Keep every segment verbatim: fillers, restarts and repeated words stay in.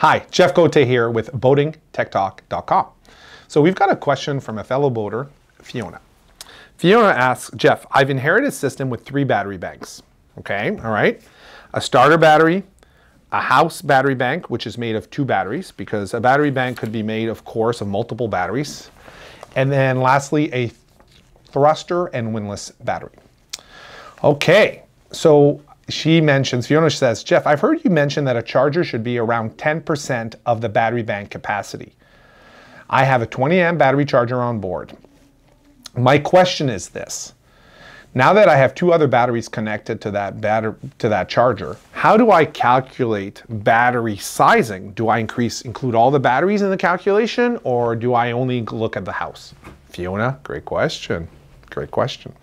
Hi, Jeff Cote here with boating tech talk dot com. So we've got a question from a fellow boater, Fiona. Fiona asks, Jeff, I've inherited a system with three battery banks. Okay, all right. A starter battery, a house battery bank, which is made of two batteries, because a battery bank could be made, of course, of multiple batteries. And then lastly, a thruster and windlass battery. Okay, so she mentions, Fiona says, Jeff, I've heard you mention that a charger should be around ten percent of the battery bank capacity. I have a twenty amp battery charger on board. My question is this. Now that I have two other batteries connected to that, batter to that charger, how do I calculate battery sizing? Do I increase, include all the batteries in the calculation, or do I only look at the house? Fiona, great question. Great question.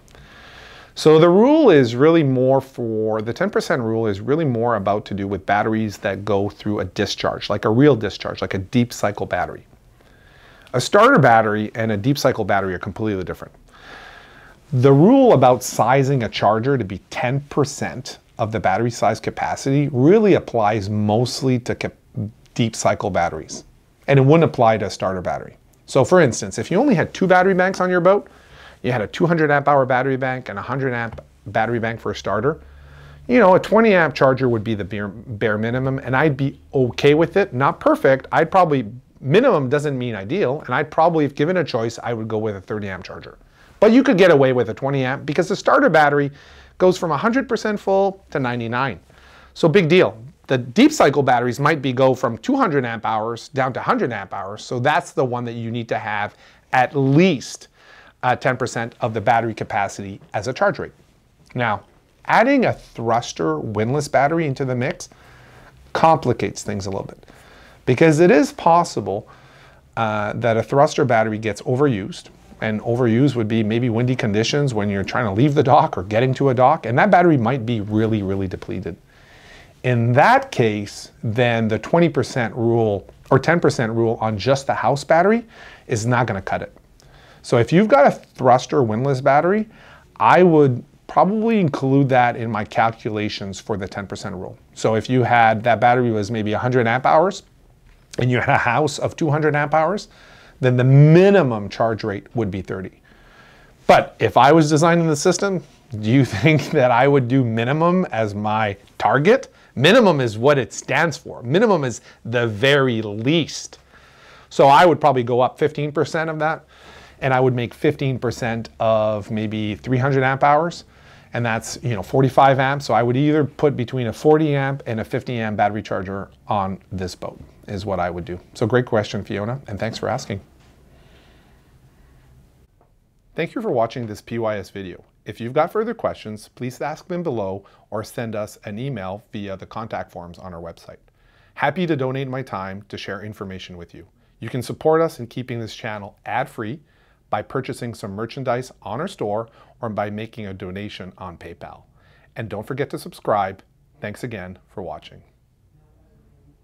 So the rule is really more for, the ten percent rule is really more about to do with batteries that go through a discharge, like a real discharge, like a deep cycle battery. A starter battery and a deep cycle battery are completely different. The rule about sizing a charger to be ten percent of the battery size capacity really applies mostly to deep cycle batteries, and it wouldn't apply to a starter battery. So for instance, if you only had two battery banks on your boat, you had a two hundred amp hour battery bank and a one hundred amp battery bank for a starter, you know, a twenty amp charger would be the bare, bare minimum, and I'd be okay with it. Not perfect. I'd probably, minimum doesn't mean ideal, and I'd probably, if given a choice, I would go with a thirty amp charger. But you could get away with a twenty amp because the starter battery goes from one hundred percent full to ninety-nine. So big deal. The deep cycle batteries might be go from two hundred amp hours down to one hundred amp hours. So that's the one that you need to have at least ten percent uh, of the battery capacity as a charge rate. Now, adding a thruster windlass battery into the mix complicates things a little bit, because it is possible uh, that a thruster battery gets overused, and overused would be maybe windy conditions when you're trying to leave the dock or getting to a dock, and that battery might be really, really depleted. In that case, then the twenty percent rule or ten percent rule on just the house battery is not gonna cut it. So if you've got a thruster windlass battery, I would probably include that in my calculations for the ten percent rule. So if you had, that battery was maybe one hundred amp hours, and you had a house of two hundred amp hours, then the minimum charge rate would be thirty. But if I was designing the system, do you think that I would do minimum as my target? Minimum is what it stands for. Minimum is the very least. So I would probably go up fifteen percent of that, and I would make fifteen percent of maybe three hundred amp hours, and that's, you know, forty-five amps. So I would either put between a forty amp and a fifty amp battery charger on this boat is what I would do. So great question, Fiona, and thanks for asking. Thank you for watching this P Y S video. If you've got further questions, please ask them below or send us an email via the contact forms on our website. Happy to donate my time to share information with you. You can support us in keeping this channel ad-free by purchasing some merchandise on our store or by making a donation on PayPal. And don't forget to subscribe. Thanks again for watching.